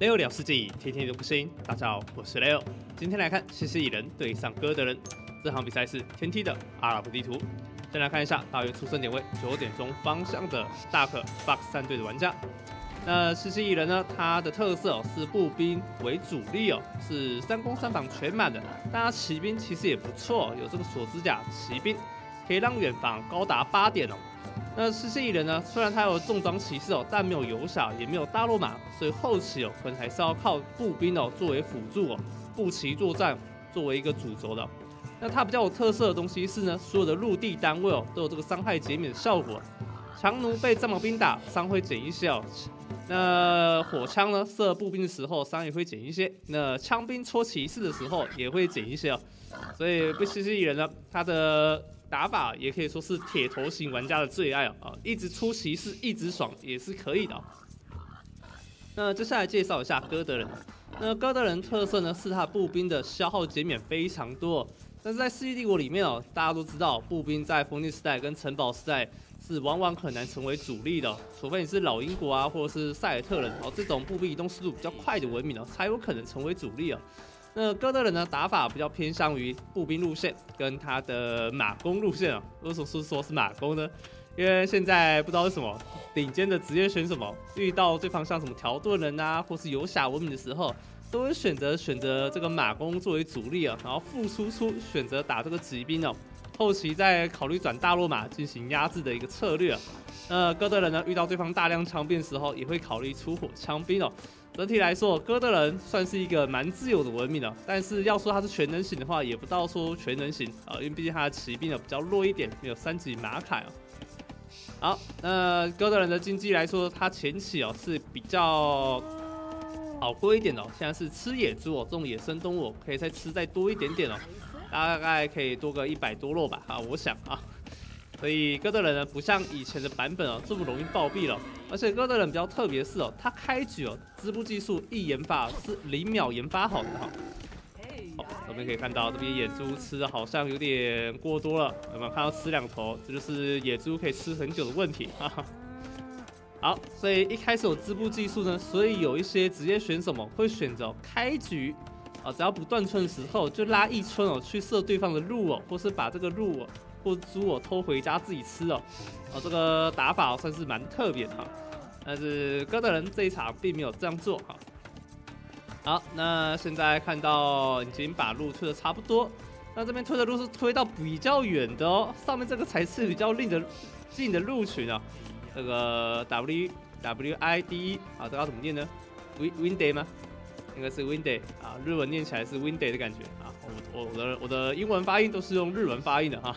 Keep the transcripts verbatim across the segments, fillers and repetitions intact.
Leo 聊世纪，天天都不声音。大家好，我是 Leo。今天来看西西里人对上哥德人。这场比赛是天梯的阿拉伯地图。先来看一下大约出生点位九点钟方向的大可 Fox 战队的玩家。那西西里人呢，他的特色、哦、是步兵为主力哦，是三攻三防全满的。但他骑兵其实也不错、哦，有这个锁指甲骑兵，可以让远防高达八点哦。 那西西里人呢？虽然他有重装骑士哦，但没有游侠，也没有大罗马，所以后期哦，可能还是要靠步兵哦作为辅助哦，步骑作战作为一个主轴的、哦。那他比较有特色的东西是呢，所有的陆地单位哦都有这个伤害减免的效果，强弩被战矛兵打伤会减一些哦，那火枪呢射步兵的时候伤也会减一些，那枪兵戳骑士的时候也会减一些哦，所以被西西里人呢，他的。 打法也可以说是铁头型玩家的最爱啊、哦！一直出骑士，一直爽也是可以的、哦。那接下来介绍一下哥德人。那哥德人特色呢是他步兵的消耗减免非常多、哦，但是在世纪帝国里面哦，大家都知道步兵在封建时代跟城堡时代是往往很难成为主力的、哦，除非你是老英国啊或者是塞尔特人哦这种步兵移动速度比较快的文明哦，才有可能成为主力啊、哦。 那哥德人呢打法比较偏向于步兵路线跟他的马弓路线啊、喔，为什么是说是马弓呢？因为现在不知道为什么顶尖的职业选手们遇到对方像什么条顿人啊，或是游侠文明的时候，都会选择选择这个马弓作为主力啊、喔，然后复输出选择打这个骑兵哦、喔，后期再考虑转大罗马进行压制的一个策略、喔。那哥德人呢遇到对方大量枪兵的时候，也会考虑出火枪兵哦、喔。 整体来说，哥德人算是一个蛮自由的文明的，但是要说它是全能型的话，也不到说全能型啊、呃，因为毕竟它的骑兵呢比较弱一点，没有三级马凯哦。好，那哥德人的经济来说，它前期哦是比较好过一点的、哦，现在是吃野猪哦，这种野生动物可以再吃再多一点点哦，大概可以多个一百多肉吧啊，我想啊。 所以哥德人呢，不像以前的版本哦这么容易暴毙了，而且哥德人比较特别是哦，他开局哦织布技术一研发是零秒研发好的哈。好，我们可以看到这边野猪吃的好像有点过多了，有没有看到吃两头？这就是野猪可以吃很久的问题啊。好，所以一开始有织布技术呢，所以有一些职业选手们会选择开局。 啊，只要不断村的时候，就拉一村哦，去射对方的鹿哦，或是把这个鹿哦或猪哦偷回家自己吃哦。哦，这个打法、哦、算是蛮特别的哈。但是哥德人这一场并没有这样做哈。好，那现在看到已经把鹿推的差不多，那这边推的鹿是推到比较远的哦，上面这个才是比较近的近的鹿群啊。这个 W W I D E 啊，这要怎么念呢 ？Windy 吗？ 应该是 Windy 啊，日文念起来是 Windy 的感觉啊。我我的我的英文发音都是用日文发音的哈、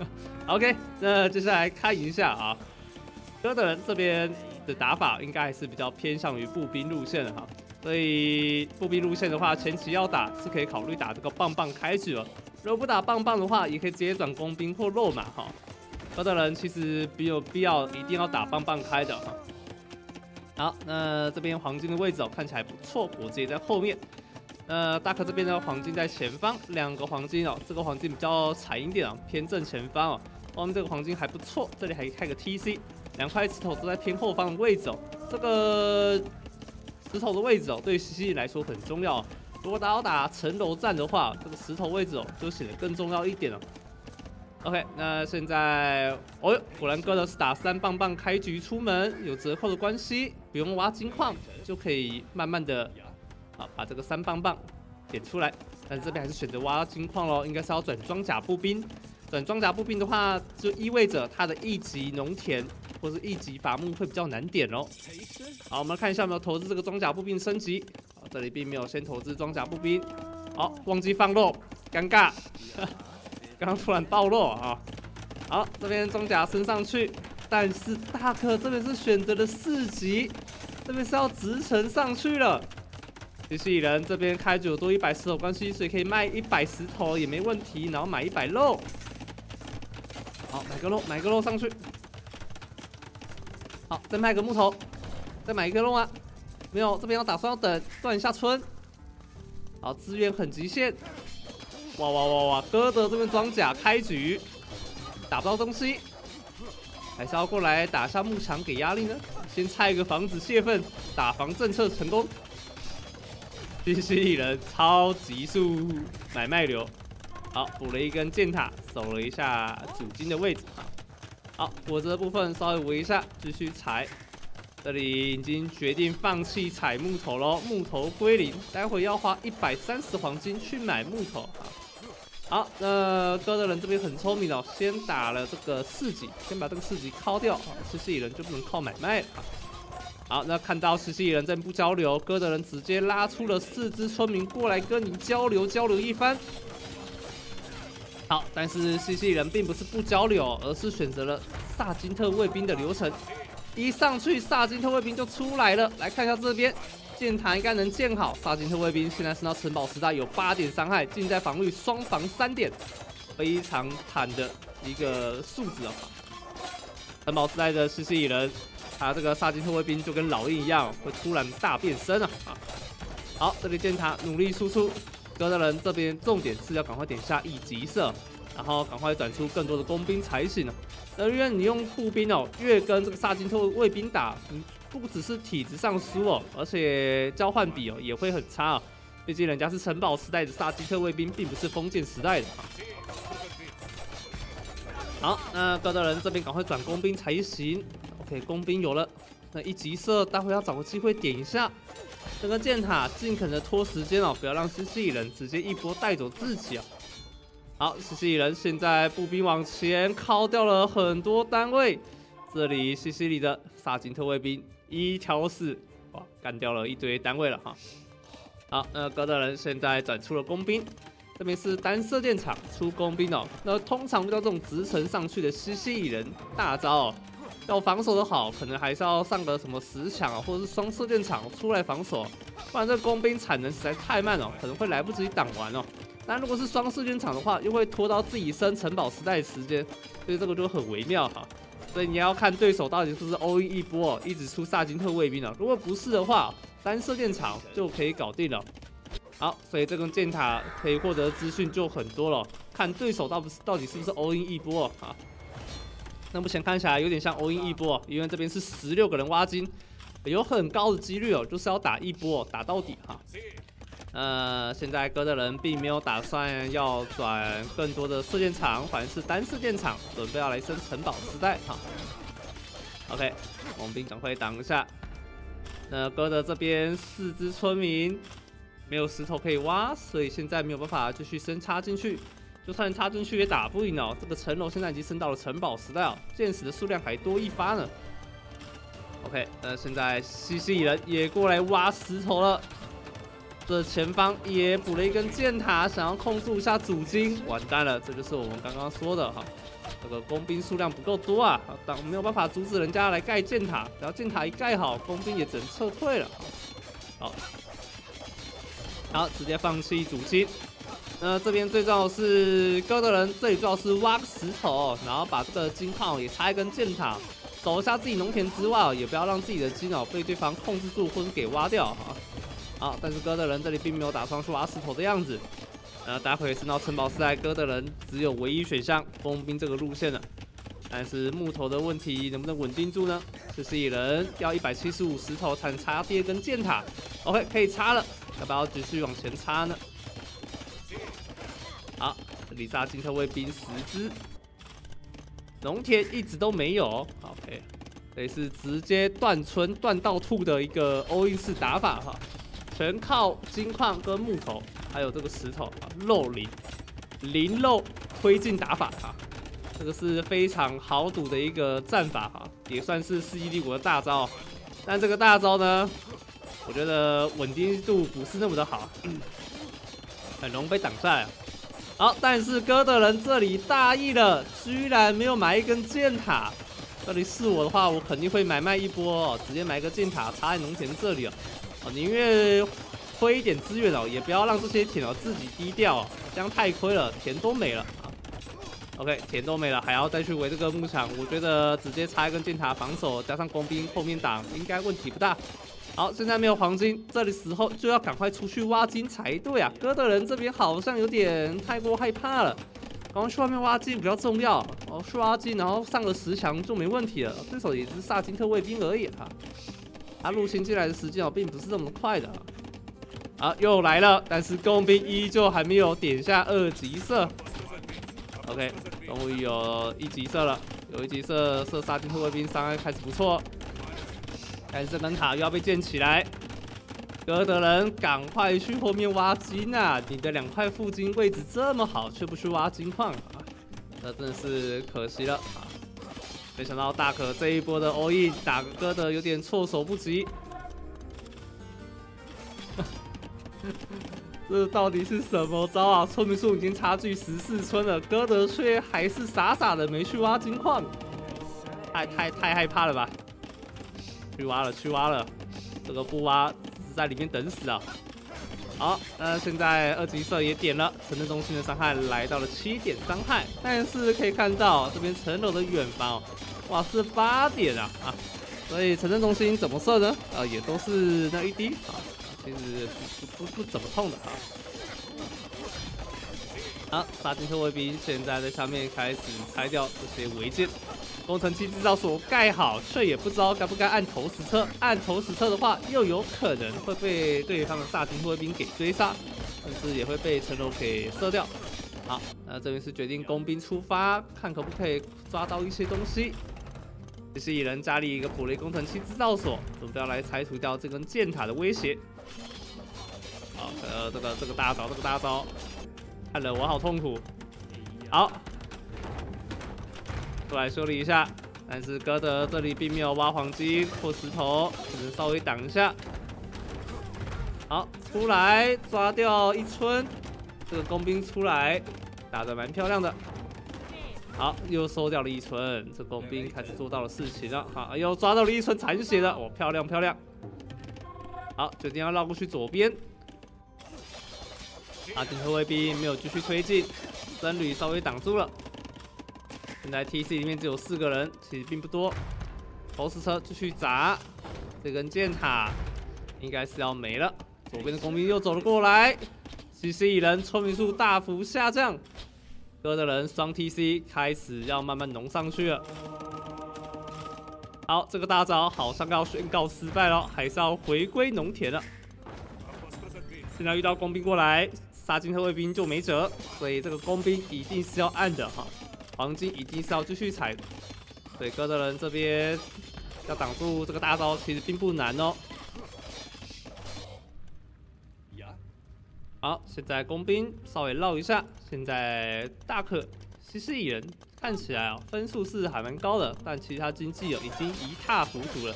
啊。OK， 那接下来看一下啊，哥德人这边的打法应该还是比较偏向于步兵路线的哈、啊。所以步兵路线的话，前期要打是可以考虑打这个棒棒开局了。如果不打棒棒的话，也可以直接转工兵或肉马哈、啊。哥德人其实没有必要一定要打棒棒开的哈。啊 好，那这边黄金的位置哦，看起来不错，果子也在后面。呃，大可这边呢，黄金在前方，两个黄金哦，这个黄金比较惨一点啊、哦，偏正前方哦。后面这个黄金还不错，这里还开个 T C， 两块石头都在偏后方的位置哦。这个石头的位置哦，对于西西里来说很重要、哦。如果打要打城楼战的话，这个石头位置哦，就显得更重要一点了、哦。 OK， 那现在，哦呦，果然哥德是打三棒棒开局出门，有折扣的关系，不用挖金矿就可以慢慢的，啊，把这个三棒棒点出来。但这边还是选择挖金矿咯，应该是要转装甲步兵。转装甲步兵的话，就意味着他的一级农田或是一级伐木会比较难点咯。好，我们看一下有没有投资这个装甲步兵升级。好，这里并没有先投资装甲步兵。好，忘记放肉，尴尬。刚刚突然暴露啊！好，这边装甲升上去，但是大可这边是选择了四级，这边是要直程上去了。西西里人这边开九多一百石头关系，所以可以卖一百石头也没问题，然后买一百肉。好，买个肉，买个肉上去。好，再卖个木头，再买一个肉啊！没有，这边要打算要等断一下村。好，资源很极限。 哇哇哇哇！哥德这边装甲开局打不到东西，还是要过来打下牧场给压力呢。先拆一个房子泄愤，打防政策成功。军师一人超级速买卖流。好，补了一根箭塔，守了一下主金的位置啊。好，我这部分稍微围一下，继续采。这里已经决定放弃采木头喽，木头归零。待会要花一百三十黄金去买木头啊。 好，那哥的人这边很聪明哦，先打了这个四级，先把这个四级敲掉啊。吃蜥蜴人就不能靠买卖了啊。好，那看到吃蜥蜴人在不交流，哥的人直接拉出了四只村民过来跟你交流交流一番。好，但是吃蜥蜴人并不是不交流，而是选择了萨金特卫兵的流程。一上去，萨金特卫兵就出来了。来看一下这边。 建塔应该能建好，萨金特卫兵现在升到城堡时代有八点伤害，近在防御双防三点，非常惨的一个数字啊！城堡时代的蜥蜴人，他这个萨金特卫兵就跟老鹰一样，会突然大变身啊！啊，好，这里建塔努力输出，哥的人这边重点是要赶快点下一级射，然后赶快转出更多的工兵才行啊！那因为你用步兵哦，越跟这个萨金特卫兵打，嗯。 不只是体质上输哦，而且交换比哦也会很差哦，毕竟人家是城堡时代的萨基特卫兵，并不是封建时代的。好，那哥德人这边赶快转工兵才行。OK， 工兵有了，那一级射，待会要找个机会点一下。这个箭塔尽可能拖时间哦，不要让蜥蜴人直接一波带走自己哦。好，蜥蜴人现在步兵往前靠掉了很多单位。 这里西西里的萨金特卫兵一挑四，哇，干掉了一堆单位了哈。好，那哥德人现在转出了工兵，这边是单射箭场出工兵哦。那通常遇到这种直程上去的西西里人大招哦，要防守的好，可能还是要上个什么十强啊，或者是双射箭场出来防守，不然这工兵产能实在太慢哦，可能会来不及挡完哦。 但如果是双射箭场的话，又会拖到自己升城堡时代的时间，所以这个就很微妙哈。所以你要看对手到底是不是 all in 一波、哦，一直出萨金特卫兵了、哦。如果不是的话，单射箭场就可以搞定了。好，所以这根箭塔可以获得资讯就很多了，看对手到不到底是不是 all in 一波啊、哦？那目前看起来有点像 all in 一波、哦，因为这边是十六个人挖金，有很高的几率哦，就是要打一波、哦，打到底哈。 呃，现在哥的人并没有打算要转更多的射箭场，反而是单射箭场，准备要来升城堡时代哈。OK， 工兵赶快挡一下。那哥的这边四只村民没有石头可以挖，所以现在没有办法继续深插进去，就算插进去也打不赢哦。这个城楼现在已经升到了城堡时代哦，箭矢的数量还多一发呢。OK， 那现在西西人也过来挖石头了。 这前方也补了一根箭塔，想要控制一下主金，完蛋了！这就是我们刚刚说的哈，这个工兵数量不够多啊，当没有办法阻止人家来盖箭塔，然后箭塔一盖好，工兵也只能撤退了。好，好，直接放弃主金。那这边最重要是哥的人，最重要是挖石头，然后把这个金矿也插一根箭塔，守一下自己农田之外，也不要让自己的金哦被对方控制住或者给挖掉哈。 好，但是哥的人这里并没有打算去挖石头的样子。呃，待会升到城堡时代，哥的人只有唯一选项工兵这个路线了。但是木头的问题能不能稳定住呢？这蜥蜴人要一百七十五石头才能插第二根箭塔。OK， 可以插了，要不要继续往前插呢？好，这里萨金特卫兵十只，农田一直都没有。OK， 这是直接断村断到吐的一个all in式打法哈。 全靠金矿跟木头，还有这个石头啊，肉零零肉推进打法啊，这个是非常豪赌的一个战法啊，也算是世纪帝国的大招。但这个大招呢，我觉得稳定度不是那么的好，很容易被挡下来。好，但是哥的人这里大意了，居然没有买一根箭塔。这里是我的话，我肯定会买卖一波、哦，直接买一个箭塔插在农田这里哦。 哦，宁愿亏一点资源哦，也不要让这些田哦自己低调哦，这样太亏了，田都没了啊。OK， 田都没了，还要再去围这个牧场，我觉得直接插一根箭塔防守，加上工兵后面挡，应该问题不大。好，现在没有黄金，这里时候就要赶快出去挖金才对啊。哥的人这边好像有点太过害怕了，赶快去外面挖金比较重要。哦，去挖金，然后上个十强就没问题了，对手也是萨金特卫兵而已哈、啊。 他入侵进来的时间哦，并不是这么快的、啊。好，又来了，但是工兵依旧还没有点下二级射。OK， 终于有一级射了，有一级射射杀进护卫兵，伤害开始不错。但是这门卡又要被建起来，哥德人赶快去后面挖金啊！你的两块附近位置这么好，却不去挖金矿啊，那真的是可惜了啊！没想到大可这一波的 all in 打哥德有点措手不及。 这到底是什么招啊？村民数已经差距十四村了，哥德却还是傻傻的没去挖金矿，太太太害怕了吧？去挖了，去挖了，这个不挖，在里面等死啊！好，那现在二级射也点了，城镇中心的伤害来到了七点伤害，但是可以看到这边城楼的远方、哦，哇，是八点啊啊！所以城镇中心怎么射呢？啊，也都是那一滴啊。 其实不不不怎么痛的啊！好，杀进后卫兵，现在在下面开始拆掉这些违建。工程器制造所盖好，却也不知道该不该按投石车。按投石车的话，又有可能会被对方的萨金后卫兵给追杀，甚至也会被城楼给射掉。好，那这边是决定工兵出发，看可不可以抓到一些东西。 这是蚁人家里一个普雷工程器制造所，准备要来拆除掉这根箭塔的威胁。好，呃，这个这个大招，这个大招，看得我好痛苦。好，过来修理一下。但是哥德这里并没有挖黄金或石头，只能稍微挡一下。好，出来抓掉一村，这个工兵出来打得蛮漂亮的。 好，又收掉了一村，这工兵开始做到了事情了。好，又抓到了一村残血了，哦，漂亮漂亮。好，决定要绕过去左边。阿金特卫兵没有继续推进，僧侣稍微挡住了。现在 T C 里面只有四个人，其实并不多。投石车继续砸，这根箭塔应该是要没了。左边的工兵又走了过来，西西蚁人村民数大幅下降。 哥德人双 T C 开始要慢慢浓上去了。好，这个大招好像要宣告失败了，还是要回归农田了。现在遇到工兵过来，杀进特卫兵就没辙，所以这个工兵一定是要按的哈，黄金一定是要继续采。所以哥德人这边要挡住这个大招，其实并不难哦。好，现在工兵稍微绕一下。 现在大可西西蚁人看起来啊、哦、分数是还蛮高的，但其他经济哦已经一塌糊涂了。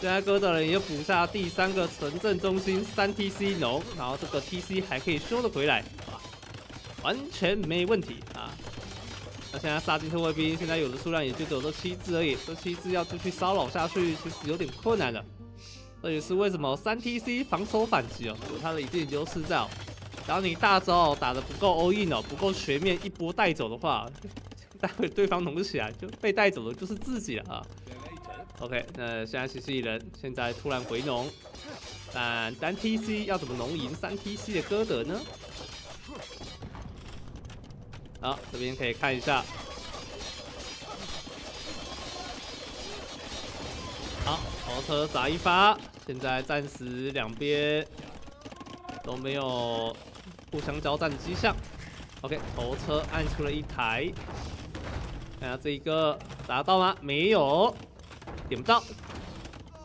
现在哥德人也补下第三个城镇中心三 T C 农，然后这个 T C 还可以修得回来，啊，完全没问题啊。那现在杀进特卫兵，现在有的数量也就只有这七只而已，这七只要继续骚扰下去，其实有点困难了。这也是为什么三 T C 防守反击哦有它的一定优势在哦。 然后你大招打得不够 all in 哦，不够全面，一波带走的话，待会对方弄不起来，就被带走的就是自己了啊。OK， 那现在西西蚁人现在突然回农，但单 T C 要怎么农赢三 T C 的哥德呢？好，这边可以看一下。好，豪车砸一发，现在暂时两边都没有 互相交战的迹象。OK， 头车按出了一台，看下这一个砸到吗？没有，点不到。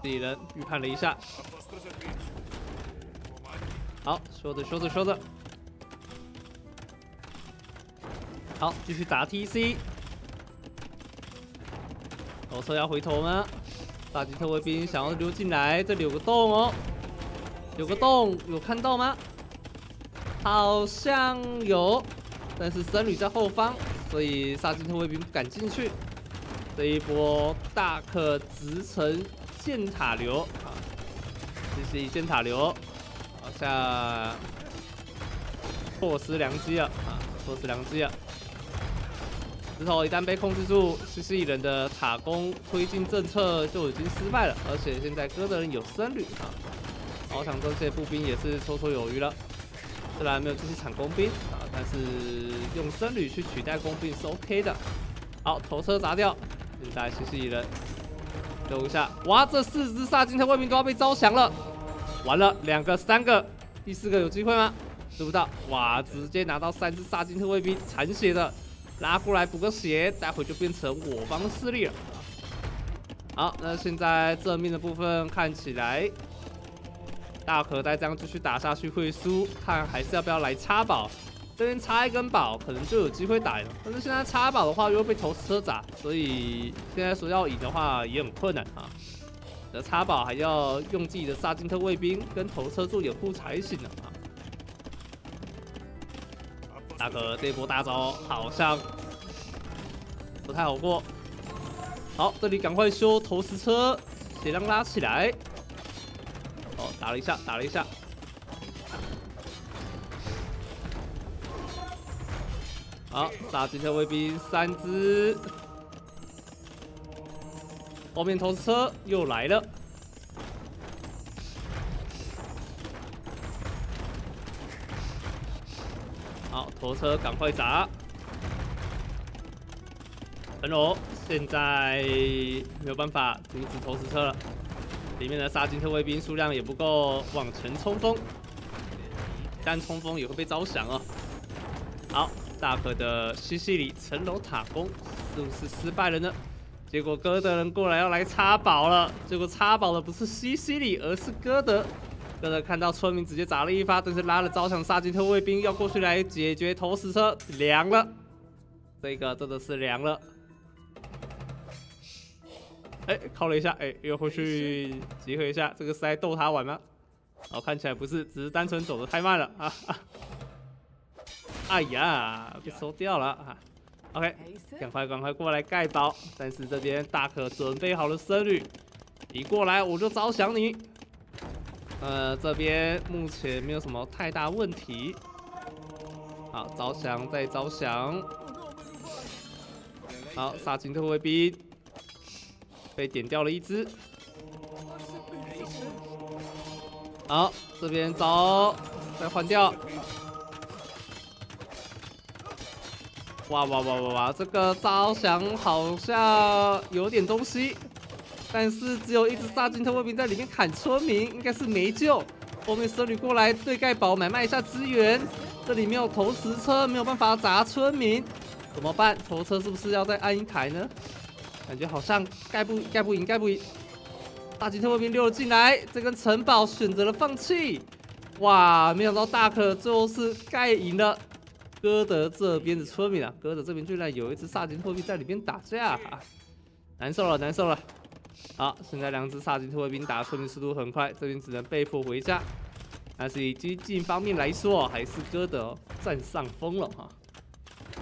自己人预判了一下。好，说着说着说着，好，继续打 T C。头车要回头吗？大吉特卫兵想要溜进来，这里有个洞哦，有个洞，有看到吗？ 好像有，但是僧侣在后方，所以萨金特卫兵不敢进去。这一波大可直成箭塔流啊，这是箭塔流，好像错失良机了啊，错失良机了。石头一旦被控制住，西西蚁人的塔攻推进政策就已经失败了，而且现在哥德人有僧侣啊，翱翔这些步兵也是绰绰有余了。 虽然没有继续铲工兵啊，但是用僧侣去取代工兵是 OK 的。好，头车砸掉，现在西西蚁人溜一下，哇，这四只萨金特卫兵都要被招降了，完了，两个、三个，第四个有机会吗？得不到，哇，直接拿到三只沙金特卫兵，残血的拉过来补个血，待会就变成我方的势力了。好，那现在正面的部分看起来大可再这样继续打下去会输，看还是要不要来插宝。 这边插一根宝，可能就有机会打赢。但是现在插宝的话，又被投石车砸，所以现在说要赢的话也很困难啊。那插宝还要用自己的沙金特卫兵跟投车做掩护才行啊。大哥这波大招好像不太好过。好，这里赶快修投石车，血量拉起来。哦，打了一下，打了一下。 好，沙金特卫兵三只，后面投石车又来了。好，投石车赶快砸。陈龙现在没有办法阻止投石车了，里面的沙金特卫兵数量也不够往前冲锋，一旦冲锋也会被招降哦。好。 大可的西西里城楼塔攻是不是失败了呢？结果哥德人过来要来插宝了，结果插宝的不是西西里，而是哥德。哥德看到村民直接砸了一发，但是拉了招降沙金特卫兵要过去来解决投石车，凉了，这个真的是凉了。哎，靠了一下，哎，又回去集合一下，这个是在逗他玩吗？哦，看起来不是，只是单纯走得太慢了啊。啊 哎呀，被收掉了啊 ！OK， 赶快赶快过来盖包。但是这边大可准备好了僧侣，你过来我就招降你。呃，这边目前没有什么太大问题。好，招降再招降。好，沙金特卫兵被点掉了一只。好，这边招再换掉。 哇哇哇哇哇！这个招降好像有点东西，但是只有一只沙金特卫兵在里面砍村民，应该是没救。后面僧侣过来对盖宝买卖一下资源，这里没有投石车，没有办法砸村民，怎么办？投车是不是要再按一台呢？感觉好像盖不盖不赢，盖不赢。沙金特卫兵溜了进来，这根城堡选择了放弃。哇，没想到大可最后是盖赢了。 哥德这边的村民啊，哥德这边居然有一只沙金特卫兵在里面打架、啊，难受了，难受了。好，现在两只沙金特卫兵打村民速度很快，这边只能被迫回家。但是以激进方面来说，还是哥德占上风了哈、啊。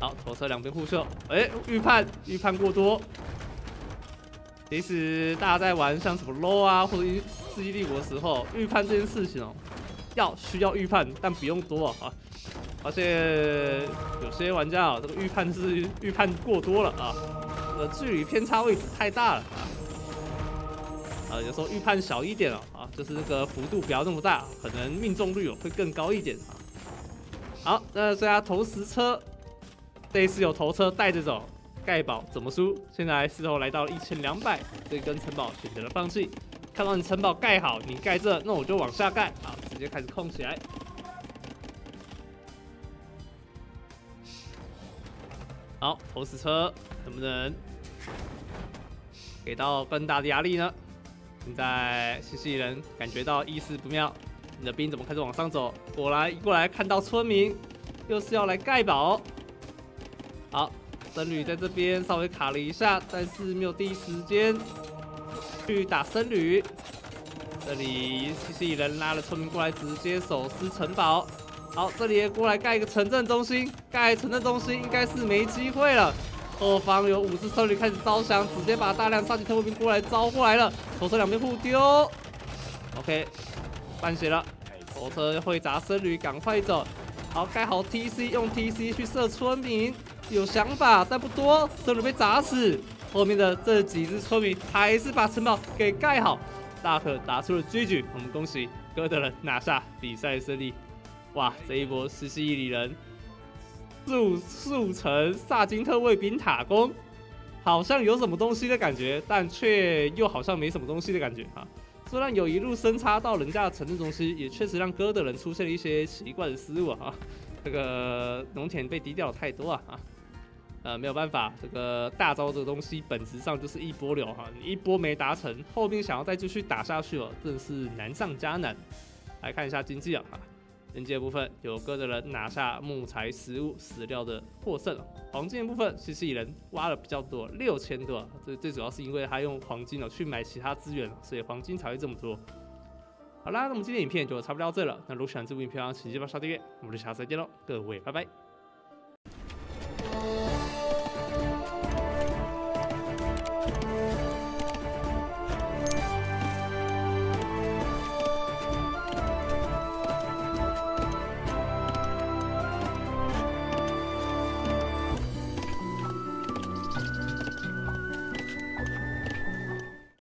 好，投车两边互射，哎，预判预判过多。其实大家在玩像什么 L O L 啊或者世纪帝国的时候，预判这件事情哦。 要需要预判，但不用多啊！而且有些玩家啊，这个预判是预判过多了啊，呃，距离偏差位置太大了啊！啊，有时候预判小一点了啊，就是这个幅度不要那么大，可能命中率会更高一点啊。好，那大家投石车，这一次有投车带着走，盖宝怎么输？现在事后来到了一千两百，这根城堡选择了放弃。 看到你城堡盖好，你盖这，那我就往下盖，好，直接开始控起来。好，投石车能不能给到更大的压力呢？现在西西里人感觉到意识不妙，你的兵怎么开始往上走？果然一过来看到村民，又是要来盖堡。好，僧侣在这边稍微卡了一下，但是没有第一时间。 去打僧侣，这里西西里人拉了村民过来，直接手撕城堡。好，这里也过来盖一个城镇中心，盖城镇中心应该是没机会了。后方有五只僧侣开始招降，直接把大量沙金特卫兵过来招过来了。头车两边互丢 ，OK， 半血了。头车会砸僧侣，赶快走。好，盖好 T C， 用 T C 去射村民，有想法但不多，僧侣被砸死。 后面的这几只村民还是把城堡给盖好，大可打出了追局，我们恭喜哥德人拿下比赛胜利。哇，这一波西西里人速速成萨金特卫兵塔攻，好像有什么东西的感觉，但却又好像没什么东西的感觉啊！虽然有一路深插到人家的城镇中心，也确实让哥的人出现了一些奇怪的失误啊。这个农田被低调了太多啊。 呃，没有办法，这个大招这个东西本质上就是一波流哈，你一波没达成，后面想要再继续打下去哦，真是难上加难。来看一下经济啊，经济的部分有哥的人拿下木材、食物、石料的获胜。黄金的部分，西西里人挖了比较多，六千多，这最主要是因为他用黄金哦去买其他资源，所以黄金才会这么多。好啦，那我们今天影片就差不多到这了。那如果喜欢这部影片，请记得帮我下订阅。我们就下次再见喽，各位，拜拜。